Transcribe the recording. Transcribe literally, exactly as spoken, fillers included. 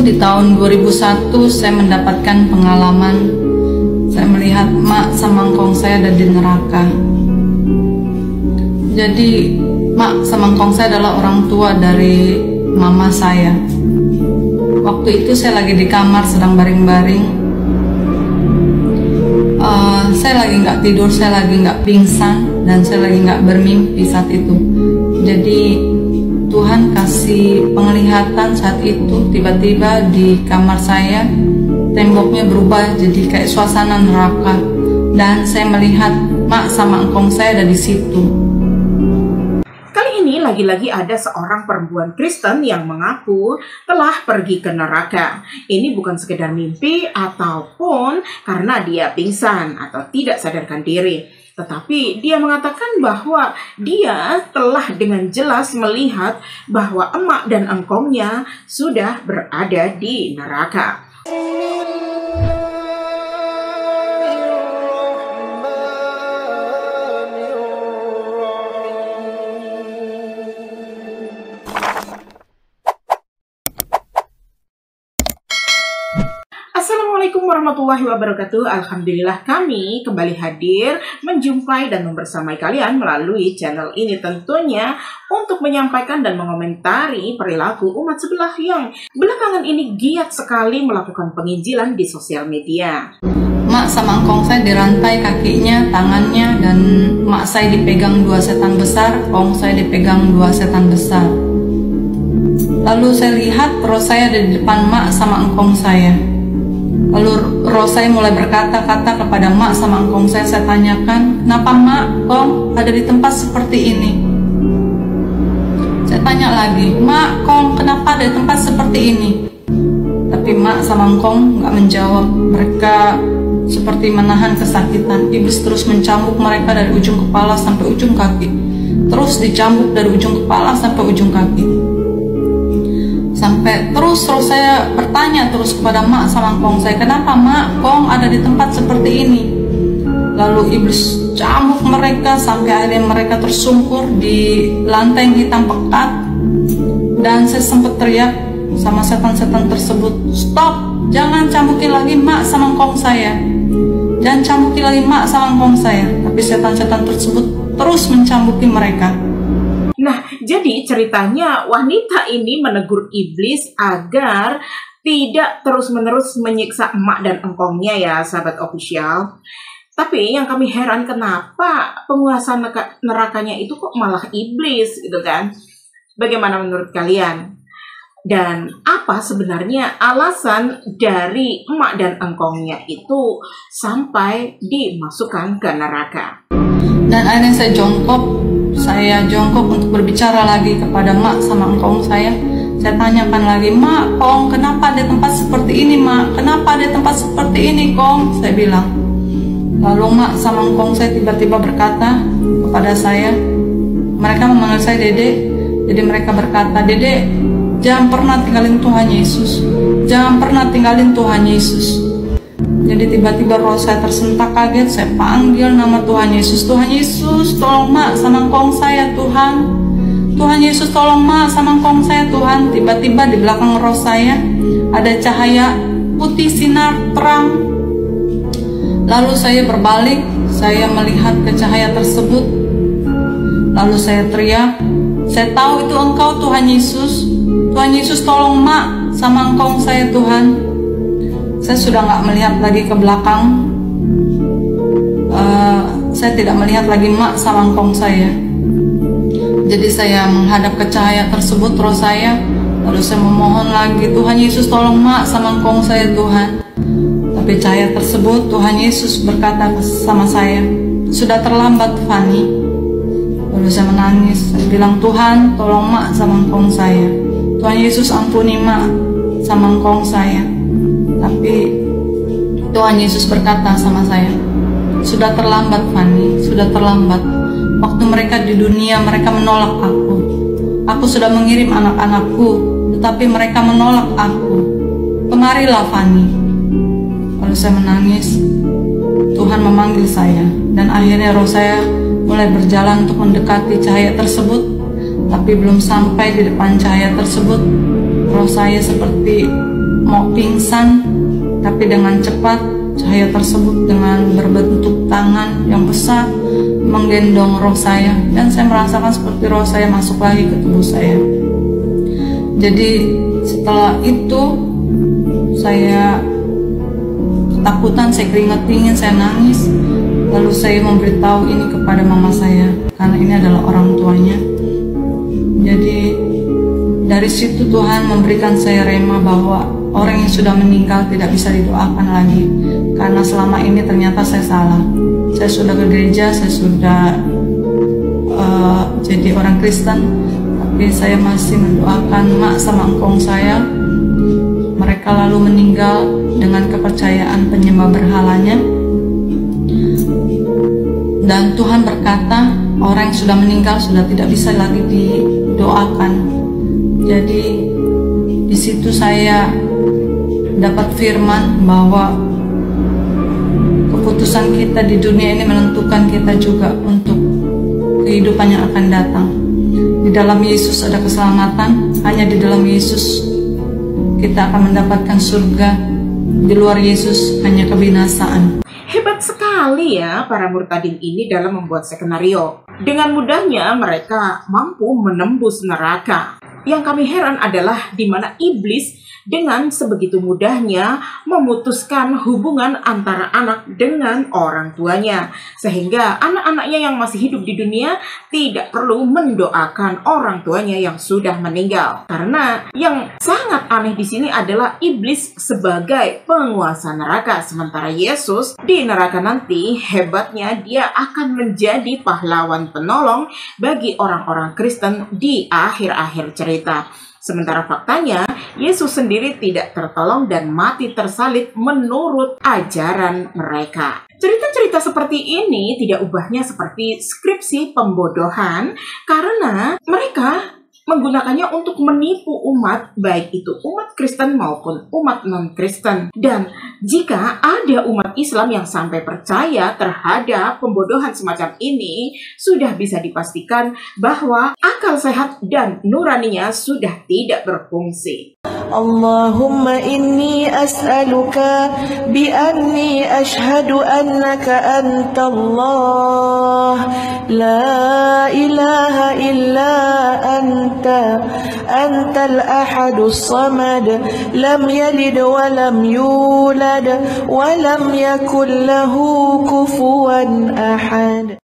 Di tahun dua ribu satu saya mendapatkan pengalaman, saya melihat Mak Samangkong saya ada di neraka. Jadi Mak Samangkong saya adalah orang tua dari mama saya. Waktu itu saya lagi di kamar sedang baring-baring, uh, saya lagi nggak tidur, saya lagi nggak pingsan, dan saya lagi nggak bermimpi saat itu. Jadi Tuhan kasih penglihatan saat itu, tiba-tiba di kamar saya temboknya berubah jadi kayak suasana neraka, dan saya melihat Mak Samangkong saya ada di situ. Kali ini lagi-lagi ada seorang perempuan Kristen yang mengaku telah pergi ke neraka. Ini bukan sekedar mimpi ataupun karena dia pingsan atau tidak sadarkan diri. Tetapi dia mengatakan bahwa dia telah dengan jelas melihat bahwa emak dan engkongnya sudah berada di neraka. Assalamualaikum warahmatullahi wabarakatuh. Alhamdulillah kami kembali hadir menjumpai dan membersamai kalian melalui channel ini tentunya untuk menyampaikan dan mengomentari perilaku umat sebelah yang belakangan ini giat sekali melakukan penginjilan di sosial media. Mak Samangkong saya dirantai kakinya, tangannya, dan mak saya dipegang dua setan besar, kong saya dipegang dua setan besar. Lalu saya lihat Ros saya ada di depan mak sama engkong saya. Lalu Rosai mulai berkata-kata kepada Mak Samangkong saya. Saya tanyakan, kenapa Mak, Kong ada di tempat seperti ini? Saya tanya lagi, Mak, Kong kenapa ada di tempat seperti ini? Tapi Mak Samangkong nggak menjawab. Mereka seperti menahan kesakitan. Iblis terus mencambuk mereka dari ujung kepala sampai ujung kaki. Terus dicambuk dari ujung kepala sampai ujung kaki. Sampai terus terus saya bertanya terus kepada Mak Samangkong saya, kenapa Mak, Kong ada di tempat seperti ini? Lalu iblis cambuk mereka sampai akhirnya mereka tersungkur di lantai yang hitam pekat. Dan saya sempat teriak sama setan-setan tersebut, stop, jangan cambukin lagi Mak Samangkong saya, jangan cambukin lagi Mak Samangkong saya. Tapi setan-setan tersebut terus mencambuki mereka. Nah, jadi ceritanya wanita ini menegur iblis agar tidak terus-menerus menyiksa emak dan engkongnya ya, sahabat official. Tapi yang kami heran, kenapa penguasa nerakanya itu kok malah iblis gitu kan? Bagaimana menurut kalian? Dan apa sebenarnya alasan dari emak dan engkongnya itu sampai dimasukkan ke neraka? Dan akhirnya saya jongkok. Saya jongkok untuk berbicara lagi kepada Mak sama engkong saya. Saya tanyakan lagi, Mak, Kong kenapa ada tempat seperti ini, Mak? Kenapa ada tempat seperti ini, Kong? Saya bilang. Lalu Mak sama engkong saya tiba-tiba berkata kepada saya, mereka memanggil saya Dede. Jadi mereka berkata, Dede, jangan pernah tinggalin Tuhan Yesus, jangan pernah tinggalin Tuhan Yesus. Jadi tiba-tiba roh saya tersentak kaget, saya panggil nama Tuhan Yesus. Tuhan Yesus tolong Mak Samangkong saya, Tuhan. Tuhan Yesus tolong Mak Samangkong saya, Tuhan. Tiba-tiba di belakang roh saya ada cahaya putih sinar terang. Lalu saya berbalik, saya melihat ke cahaya tersebut. Lalu saya teriak, saya tahu itu engkau Tuhan Yesus. Tuhan Yesus tolong Mak Samangkong saya, Tuhan. Saya sudah nggak melihat lagi ke belakang. Uh, saya tidak melihat lagi Mak Samangkong saya. Jadi saya menghadap ke cahaya tersebut, terus saya, lalu saya memohon lagi, Tuhan Yesus tolong Mak Samangkong saya, Tuhan. Tapi cahaya tersebut, Tuhan Yesus berkata sama saya, sudah terlambat Fanny. Lalu saya menangis, saya bilang, Tuhan tolong Mak Samangkong saya, Tuhan Yesus ampuni Mak Samangkong saya. Tapi Tuhan Yesus berkata sama saya, sudah terlambat Fanny, sudah terlambat. Waktu mereka di dunia mereka menolak aku. Aku sudah mengirim anak-anakku, tetapi mereka menolak aku. Kemarilah Fanny. Lalu saya menangis. Tuhan memanggil saya. Dan akhirnya roh saya mulai berjalan untuk mendekati cahaya tersebut. Tapi belum sampai di depan cahaya tersebut, roh saya seperti mau pingsan, tapi dengan cepat cahaya tersebut dengan berbentuk tangan yang besar menggendong roh saya, dan saya merasakan seperti roh saya masuk lagi ke tubuh saya. Jadi setelah itu saya ketakutan, saya keringat dingin, saya nangis. Lalu saya memberitahu ini kepada mama saya, karena ini adalah orang tuanya. Jadi dari situ Tuhan memberikan saya rema bahwa orang yang sudah meninggal tidak bisa didoakan lagi. Karena selama ini ternyata saya salah. Saya sudah ke gereja, saya sudah uh, jadi orang Kristen, tapi saya masih mendoakan mak samangkong saya. Mereka lalu meninggal dengan kepercayaan penyembah berhalanya. Dan Tuhan berkata, orang yang sudah meninggal sudah tidak bisa lagi didoakan. Jadi di situ saya dapat firman bahwa keputusan kita di dunia ini menentukan kita juga untuk kehidupan yang akan datang. Di dalam Yesus ada keselamatan, hanya di dalam Yesus kita akan mendapatkan surga, di luar Yesus hanya kebinasaan. Hebat sekali ya para murtadin ini dalam membuat skenario. Dengan mudahnya mereka mampu menembus neraka. Yang kami heran adalah di mana iblis dengan sebegitu mudahnya memutuskan hubungan antara anak dengan orang tuanya. Sehingga anak-anaknya yang masih hidup di dunia tidak perlu mendoakan orang tuanya yang sudah meninggal. Karena yang sangat aneh di sini adalah iblis sebagai penguasa neraka. Sementara Yesus di neraka nanti, hebatnya dia akan menjadi pahlawan penolong bagi orang-orang Kristen di akhir-akhir cerita. Sementara faktanya, Yesus sendiri tidak tertolong dan mati tersalib menurut ajaran mereka. Cerita-cerita seperti ini tidak ubahnya seperti skripsi pembodohan, karena mereka menggunakannya untuk menipu umat, baik itu umat Kristen maupun umat non-Kristen. Dan jika ada umat Islam yang sampai percaya terhadap pembodohan semacam ini, sudah bisa dipastikan bahwa akal sehat dan nuraninya sudah tidak berfungsi. Allahumma inni as'aluka bi anni ashhadu annaka antallah la ilaha illa anta antal ahadus samad lam yalid wa lam yulad wa lam yakul lahu kufuwan ahad.